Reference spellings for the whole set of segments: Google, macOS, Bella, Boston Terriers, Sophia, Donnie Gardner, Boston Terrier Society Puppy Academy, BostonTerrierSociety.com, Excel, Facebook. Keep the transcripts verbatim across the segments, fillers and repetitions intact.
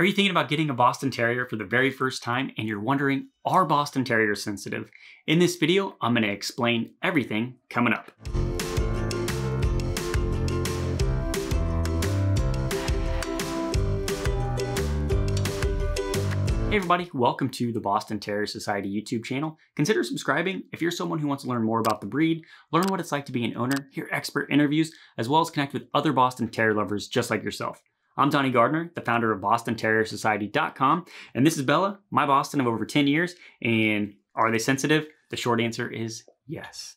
Are you thinking about getting a Boston Terrier for the very first time and you're wondering, are Boston Terriers sensitive? In this video, I'm going to explain everything coming up. Hey everybody, welcome to the Boston Terrier Society YouTube channel. Consider subscribing if you're someone who wants to learn more about the breed, learn what it's like to be an owner, hear expert interviews, as well as connect with other Boston Terrier lovers just like yourself. I'm Donnie Gardner, the founder of Boston Terrier Society dot com, and this is Bella, my Boston of over ten years, and are they sensitive? The short answer is yes.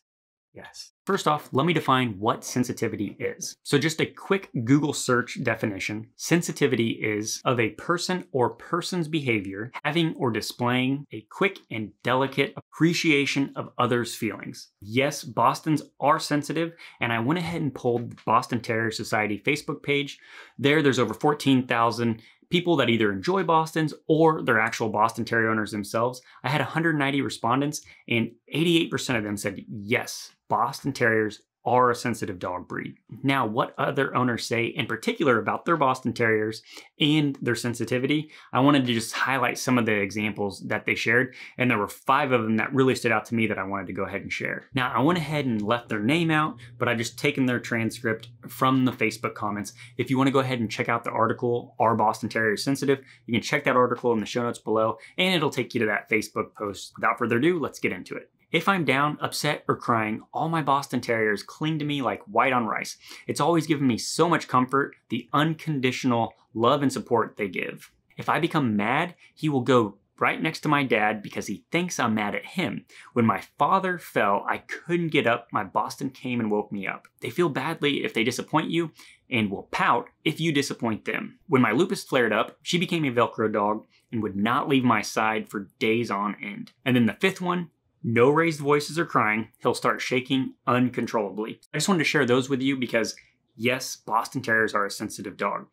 Yes. First off, let me define what sensitivity is. So just a quick Google search definition. Sensitivity is of a person or person's behavior having or displaying a quick and delicate appreciation of others' feelings. Yes, Bostons are sensitive, and I went ahead and pulled the Boston Terrier Society Facebook page. There, there's over fourteen thousand people that either enjoy Bostons or they're actual Boston Terrier owners themselves. I had one hundred ninety respondents and eighty-eight percent of them said, yes, Boston Terriers are a sensitive dog breed. Now, what other owners say in particular about their Boston Terriers and their sensitivity, I wanted to just highlight some of the examples that they shared. And there were five of them that really stood out to me that I wanted to go ahead and share. Now, I went ahead and left their name out, but I've just taken their transcript from the Facebook comments. If you want to go ahead and check out the article, Are Boston Terriers Sensitive? You can check that article in the show notes below, and it'll take you to that Facebook post. Without further ado, let's get into it. If I'm down, upset, or crying, all my Boston Terriers cling to me like white on rice. It's always given me so much comfort, the unconditional love and support they give. If I become mad, he will go right next to my dad because he thinks I'm mad at him. When my father fell, I couldn't get up. My Boston came and woke me up. They feel badly if they disappoint you and will pout if you disappoint them. When my lupus flared up, she became a Velcro dog and would not leave my side for days on end. And then the fifth one, no raised voices or crying, he'll start shaking uncontrollably. I just wanted to share those with you because yes, Boston Terriers are a sensitive dog.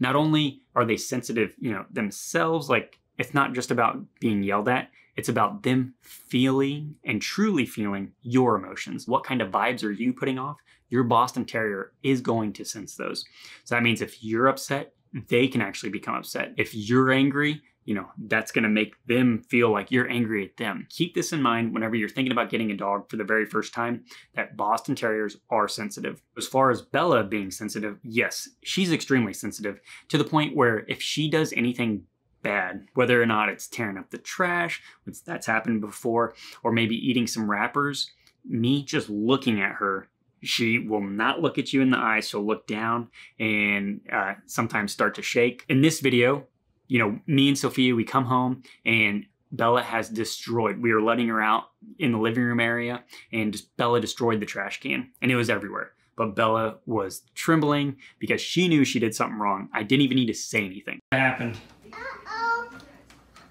Not only are they sensitive, you know, themselves, like it's not just about being yelled at, it's about them feeling and truly feeling your emotions. What kind of vibes are you putting off? Your Boston Terrier is going to sense those. So that means if you're upset, they can actually become upset. If you're angry, you know, that's going to make them feel like you're angry at them. Keep this in mind whenever you're thinking about getting a dog for the very first time, that Boston Terriers are sensitive. As far as Bella being sensitive, yes, she's extremely sensitive to the point where if she does anything bad, whether or not it's tearing up the trash, which that's happened before, or maybe eating some wrappers, me just looking at her, she will not look at you in the eye. She'll look down and uh, sometimes start to shake. In this video, you know, me and Sophia, we come home and Bella has destroyed. We were letting her out in the living room area and just Bella destroyed the trash can and it was everywhere. But Bella was trembling because she knew she did something wrong. I didn't even need to say anything. What happened? Uh-oh.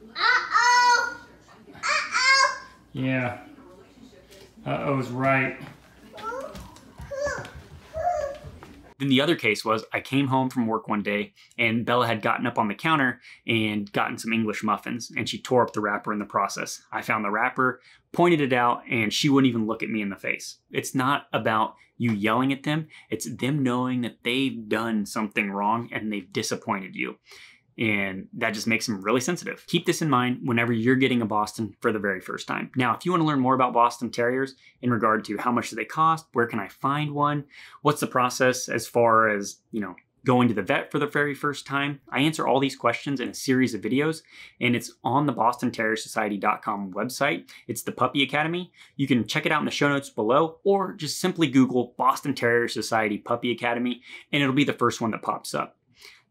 Uh-oh. Uh-oh. Yeah. Uh-oh's right. Then the other case was I came home from work one day and Bella had gotten up on the counter and gotten some English muffins and she tore up the wrapper in the process. I found the wrapper, pointed it out, and she wouldn't even look at me in the face. It's not about you yelling at them. It's them knowing that they've done something wrong and they've disappointed you. And that just makes them really sensitive. Keep this in mind whenever you're getting a Boston for the very first time. Now, if you want to learn more about Boston Terriers in regard to how much do they cost, where can I find one, what's the process as far as, you know, going to the vet for the very first time, I answer all these questions in a series of videos, and it's on the Boston Terrier Society dot com website. It's the Puppy Academy. You can check it out in the show notes below, or just simply Google Boston Terrier Society Puppy Academy, and it'll be the first one that pops up.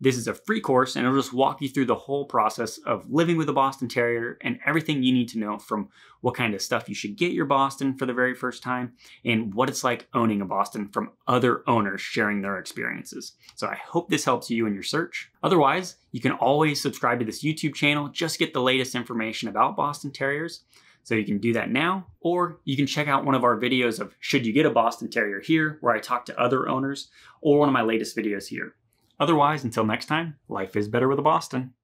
This is a free course and it'll just walk you through the whole process of living with a Boston Terrier and everything you need to know from what kind of stuff you should get your Boston for the very first time and what it's like owning a Boston from other owners sharing their experiences. So I hope this helps you in your search. Otherwise, you can always subscribe to this YouTube channel. Just get the latest information about Boston Terriers. So you can do that now, or you can check out one of our videos of should you get a Boston Terrier here, where I talk to other owners, or one of my latest videos here. Otherwise, until next time, life is better with a Boston.